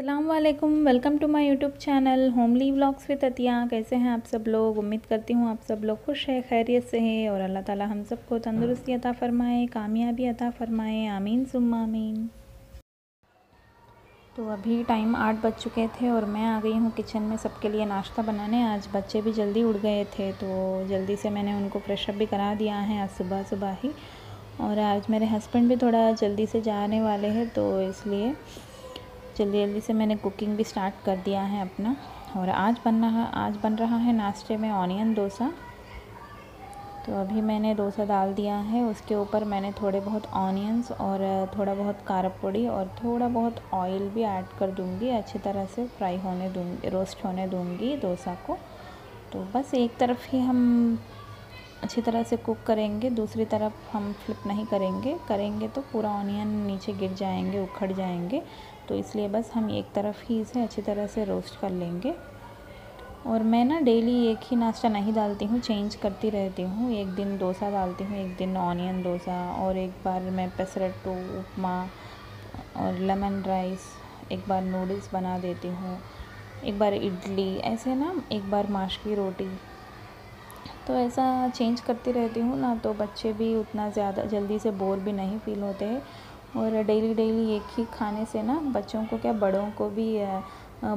अस्सलामुअलैकुम, welcome to my YouTube channel homely vlogs with Atiya. कैसे हैं आप सब लोग? उम्मीद करती हूँ आप सब लोग खुश है, खैरियत से है और अल्लाह ताला हम सबको तंदुरुस्ती अता फ़रमाए, कामयाबी अता फ़रमाए, आमीन सुम्मा आमीन। तो अभी टाइम 8 बज चुके थे और मैं आ गई हूँ किचन में सबके लिए नाश्ता बनाने। आज बच्चे भी जल्दी उठ गए थे तो जल्दी से मैंने उनको फ्रेशअप भी करा दिया है आज सुबह सुबह ही। और आज मेरे हस्बैंड भी थोड़ा जल्दी से जाने वाले हैं तो इसलिए जल्दी जल्दी से मैंने कुकिंग भी स्टार्ट कर दिया है अपना। और आज बन रहा है नाश्ते में ऑनियन डोसा। तो अभी मैंने डोसा डाल दिया है, उसके ऊपर मैंने थोड़े बहुत ऑनियंस और थोड़ा बहुत कारपोड़ी और थोड़ा बहुत ऑयल भी ऐड कर दूंगी। अच्छी तरह से फ्राई होने दूंगी, रोस्ट होने दूंगी डोसा को। तो बस एक तरफ ही हम अच्छी तरह से कुक करेंगे, दूसरी तरफ हम फ्लिप नहीं करेंगे तो पूरा ऑनियन नीचे गिर जाएंगे, उखड़ जाएंगे। तो इसलिए बस हम एक तरफ ही इसे अच्छी तरह से रोस्ट कर लेंगे। और मैं ना डेली एक ही नाश्ता नहीं डालती हूँ, चेंज करती रहती हूँ। एक दिन डोसा डालती हूँ, एक दिन ऑनियन डोसा, और एक बार मैं पेसरेटो उपमा और लेमन राइस, एक बार नूडल्स बना देती हूँ, एक बार इडली, ऐसे ना एक बार माश की रोटी। तो ऐसा चेंज करती रहती हूँ ना, तो बच्चे भी उतना ज़्यादा जल्दी से बोर भी नहीं फील होते हैं। और डेली एक ही खाने से ना बच्चों को क्या बड़ों को भी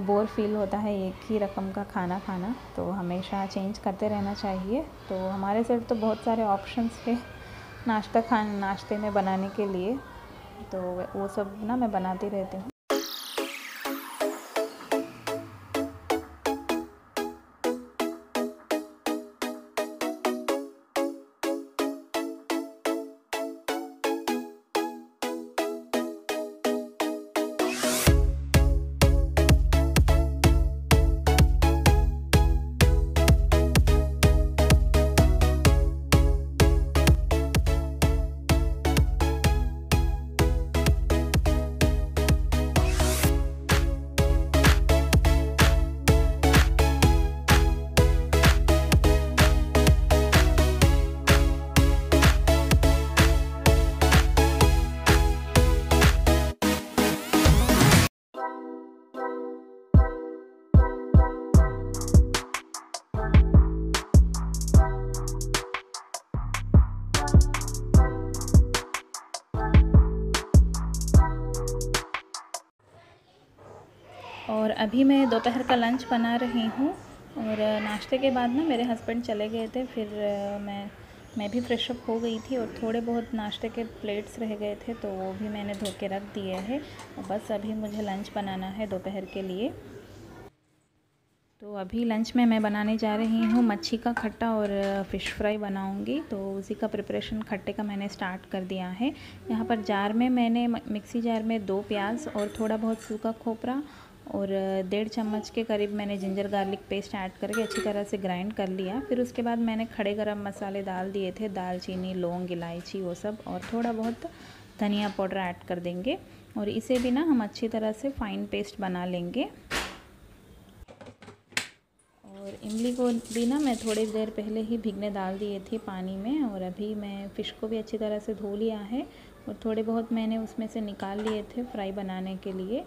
बोर फील होता है एक ही रकम का खाना। तो हमेशा चेंज करते रहना चाहिए। तो हमारे साइड तो बहुत सारे ऑप्शंस है नाश्ते में बनाने के लिए, तो वो सब ना मैं बनाती रहती हूँ। और अभी मैं दोपहर का लंच बना रही हूँ। और नाश्ते के बाद ना मेरे हस्बैंड चले गए थे, फिर मैं भी फ्रेशअप हो गई थी और थोड़े बहुत नाश्ते के प्लेट्स रह गए थे तो वो भी मैंने धो के रख दिए हैं। बस अभी मुझे लंच बनाना है दोपहर के लिए। तो अभी लंच में मैं बनाने जा रही हूँ मच्छी का खट्टा और फ़िश फ्राई बनाऊँगी। तो उसी का प्रिपरेशन खट्टे का मैंने स्टार्ट कर दिया है। यहाँ पर जार में मैंने मिक्सी जार में 2 प्याज और थोड़ा बहुत सूखा खोपरा और 1.5 चम्मच के करीब मैंने जिंजर गार्लिक पेस्ट ऐड करके अच्छी तरह से ग्राइंड कर लिया। फिर उसके बाद मैंने खड़े गरम मसाले डाल दिए थे, दालचीनी, लौंग, इलायची वो सब, और थोड़ा बहुत धनिया पाउडर ऐड कर देंगे। और इसे भी ना हम अच्छी तरह से फाइन पेस्ट बना लेंगे। और इमली को भी ना मैं थोड़ी देर पहले ही भिगने डाल दिए थे पानी में। और अभी मैं फ़िश को भी अच्छी तरह से धो लिया है और थोड़े बहुत मैंने उसमें से निकाल लिए थे फ्राई बनाने के लिए।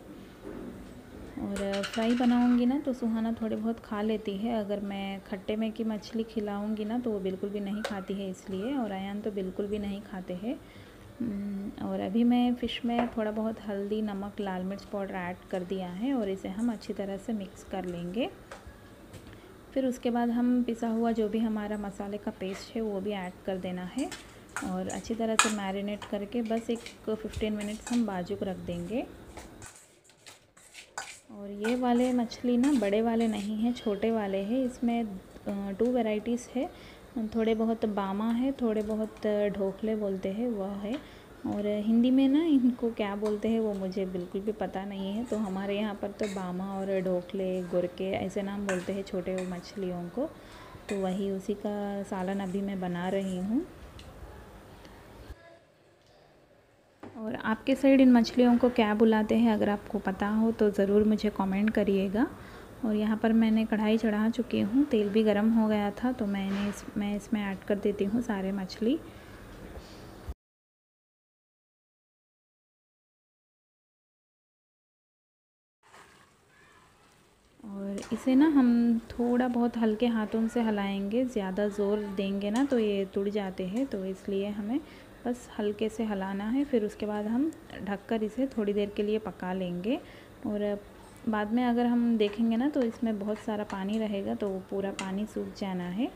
और फ्राई बनाऊंगी ना तो सुहाना थोड़े बहुत खा लेती है, अगर मैं खट्टे में की मछली खिलाऊंगी ना तो वो बिल्कुल भी नहीं खाती है इसलिए। और आयान तो बिल्कुल भी नहीं खाते हैं। और अभी मैं फ़िश में थोड़ा बहुत हल्दी, नमक, लाल मिर्च पाउडर ऐड कर दिया है और इसे हम अच्छी तरह से मिक्स कर लेंगे। फिर उसके बाद हम पिसा हुआ जो भी हमारा मसाले का पेस्ट है वो भी ऐड कर देना है और अच्छी तरह से मैरिनेट करके बस एक 15 मिनट्स हम बाजू को रख देंगे। और ये वाले मछली ना बड़े वाले नहीं हैं, छोटे वाले हैं। इसमें 2 वैरायटीज़ है, थोड़े बहुत बामा है, थोड़े बहुत ढोकले बोलते हैं वह है। और हिंदी में ना इनको क्या बोलते हैं वो मुझे बिल्कुल भी पता नहीं है। तो हमारे यहाँ पर तो बामा और ढोकले, गुरके ऐसे नाम बोलते हैं छोटे मछलियों को। तो वही उसी का सालन अभी मैं बना रही हूँ। और आपके साइड इन मछलियों को क्या बुलाते हैं अगर आपको पता हो तो ज़रूर मुझे कमेंट करिएगा। और यहाँ पर मैंने कढ़ाई चढ़ा चुकी हूँ, तेल भी गर्म हो गया था तो मैं इसमें ऐड कर देती हूँ सारे मछली। और इसे ना हम थोड़ा बहुत हल्के हाथों से हिलाएंगे, ज़्यादा ज़ोर देंगे ना तो ये टूट जाते हैं, तो इसलिए हमें बस हल्के से हिलाना है। फिर उसके बाद हम ढककर इसे थोड़ी देर के लिए पका लेंगे। और बाद में अगर हम देखेंगे ना तो इसमें बहुत सारा पानी रहेगा, तो पूरा पानी सूख जाना है।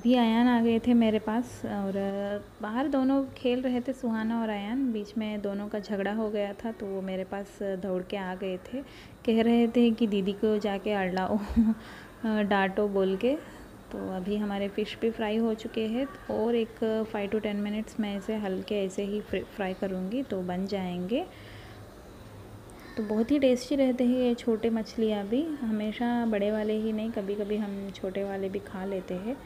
अभी आयान आ गए थे मेरे पास, और बाहर दोनों खेल रहे थे, सुहाना और आयान। बीच में दोनों का झगड़ा हो गया था, तो वो मेरे पास दौड़ के आ गए थे, कह रहे थे कि दीदी को जाके अड़लाओ डांटो बोल के। तो अभी हमारे फ़िश भी फ्राई हो चुके हैं, और एक 5 to 10 मिनट्स मैं इसे हल्के ऐसे ही फ्राई करूँगी तो बन जाएंगे। तो बहुत ही टेस्टी रहते हैं ये छोटे मछलियाँ भी, हमेशा बड़े वाले ही नहीं, कभी कभी हम छोटे वाले भी खा लेते हैं,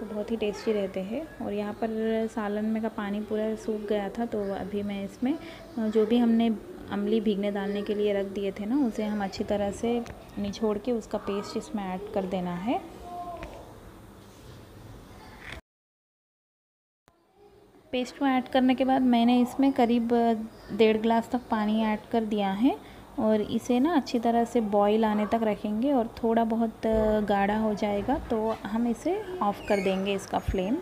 तो बहुत ही टेस्टी रहते हैं। और यहाँ पर सालन में का पानी पूरा सूख गया था, तो अभी मैं इसमें जो भी हमने अमली भीगने डालने के लिए रख दिए थे ना, उसे हम अच्छी तरह से निचोड़ के उसका पेस्ट इसमें ऐड कर देना है। पेस्ट को ऐड करने के बाद मैंने इसमें करीब 1.5 ग्लास तक पानी ऐड कर दिया है, और इसे ना अच्छी तरह से बॉईल आने तक रखेंगे, और थोड़ा बहुत गाढ़ा हो जाएगा तो हम इसे ऑफ़ कर देंगे, इसका फ्लेम।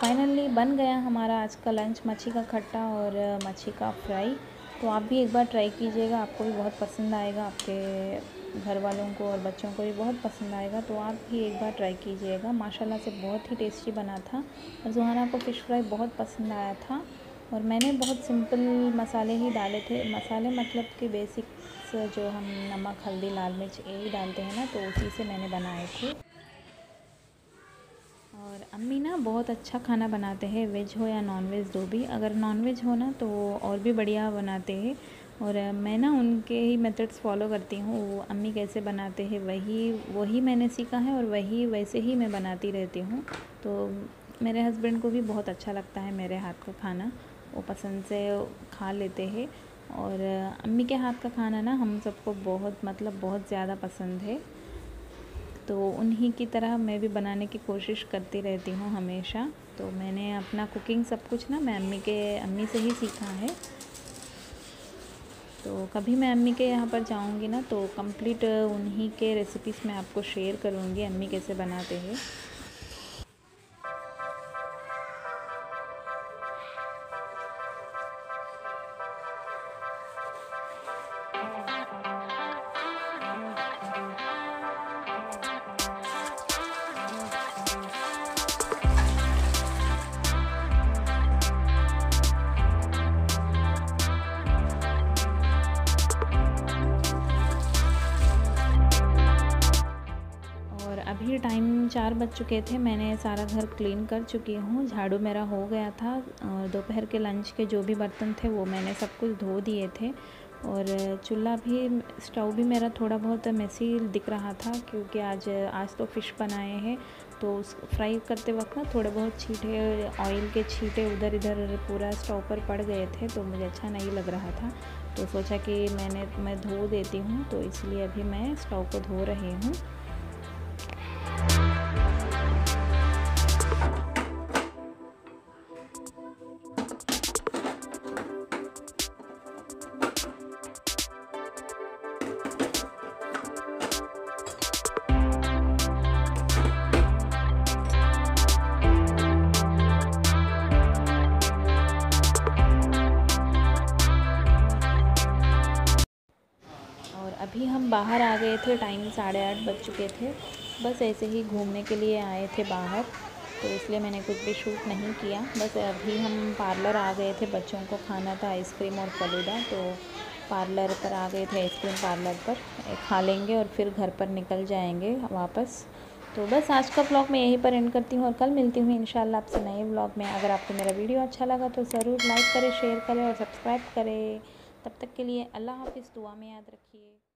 फाइनली बन गया हमारा आज का लंच, मच्छी का खट्टा और मच्छी का फ्राई। तो आप भी एक बार ट्राई कीजिएगा, आपको भी बहुत पसंद आएगा, आपके घर वालों को और बच्चों को भी बहुत पसंद आएगा। तो आप भी एक बार ट्राई कीजिएगा, माशाल्लाह से बहुत ही टेस्टी बना था, और सुहाना को फ़िश फ्राई बहुत पसंद आया था। और मैंने बहुत सिंपल मसाले ही डाले थे। मसाले मतलब कि बेसिक्स जो हम नमक हल्दी लाल मिर्च यही डालते हैं ना, तो उसी से मैंने बनाए थे। और अम्मी ना बहुत अच्छा खाना बनाते हैं, वेज हो या नॉन वेज दो भी। अगर नॉन वेज हो ना तो और भी बढ़िया बनाते हैं, और मैं ना उनके ही मेथड्स फॉलो करती हूँ। वो अम्मी कैसे बनाते हैं वही मैंने सीखा है और वैसे ही मैं बनाती रहती हूँ। तो मेरे हस्बैंड को भी बहुत अच्छा लगता है मेरे हाथ का खाना, वो पसंद से खा लेते हैं। और अम्मी के हाथ का खाना ना हम सबको बहुत ज़्यादा पसंद है, तो उन्हीं की तरह मैं भी बनाने की कोशिश करती रहती हूँ हमेशा। तो मैंने अपना कुकिंग सब कुछ ना मैं अम्मी से ही सीखा है। तो कभी मैं अम्मी के यहाँ पर जाऊँगी ना तो कंप्लीट उन्हीं के रेसिपीज़ मैं आपको शेयर करूँगी, अम्मी कैसे बनाते हैं। अभी टाइम 4 बज चुके थे, मैंने सारा घर क्लीन कर चुकी हूँ, झाड़ू मेरा हो गया था और दोपहर के लंच के जो भी बर्तन थे वो मैंने सब कुछ धो दिए थे। और चूल्हा भी स्टोव भी मेरा थोड़ा बहुत मेसी दिख रहा था, क्योंकि आज तो फ़िश बनाए हैं, तो उस फ्राई करते वक्त ना थोड़े बहुत छींटे ऑयल के छींटे उधर इधर पूरा स्टोव पर पड़ गए थे, तो मुझे अच्छा नहीं लग रहा था। तो सोचा कि मैं धो देती हूँ, तो इसलिए अभी मैं स्टोव को धो रही हूँ। अभी हम बाहर आ गए थे, टाइम 8:30 बज चुके थे। बस ऐसे ही घूमने के लिए आए थे बाहर, तो इसलिए मैंने कुछ भी शूट नहीं किया। बस अभी हम पार्लर आ गए थे, बच्चों को खाना था आइसक्रीम और फलूदा, तो पार्लर पर आ गए थे, आइसक्रीम पार्लर पर खा लेंगे और फिर घर पर निकल जाएंगे वापस। तो बस आज का व्लॉग मैं यहीं पर एंड करती हूँ और कल मिलती हूँ इंशाल्लाह आपसे नए व्लॉग में। अगर आपको मेरा वीडियो अच्छा लगा तो ज़रूर लाइक करें, शेयर करें और सब्सक्राइब करें। तब तक के लिए अल्लाह हाफिज़, दुआ में याद रखिए।